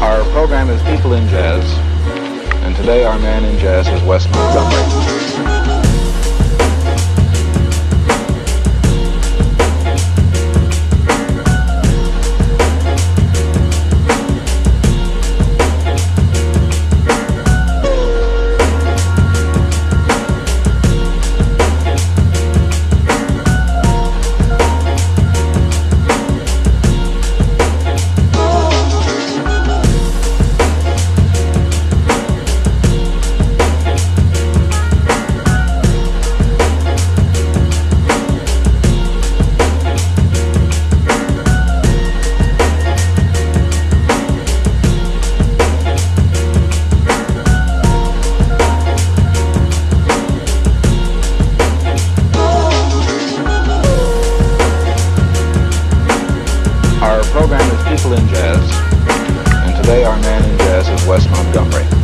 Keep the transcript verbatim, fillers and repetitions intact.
Our program is People in Jazz, and today our man in jazz is Wes Montgomery. Our program is People in Jazz, and today our man in jazz is Wes Montgomery.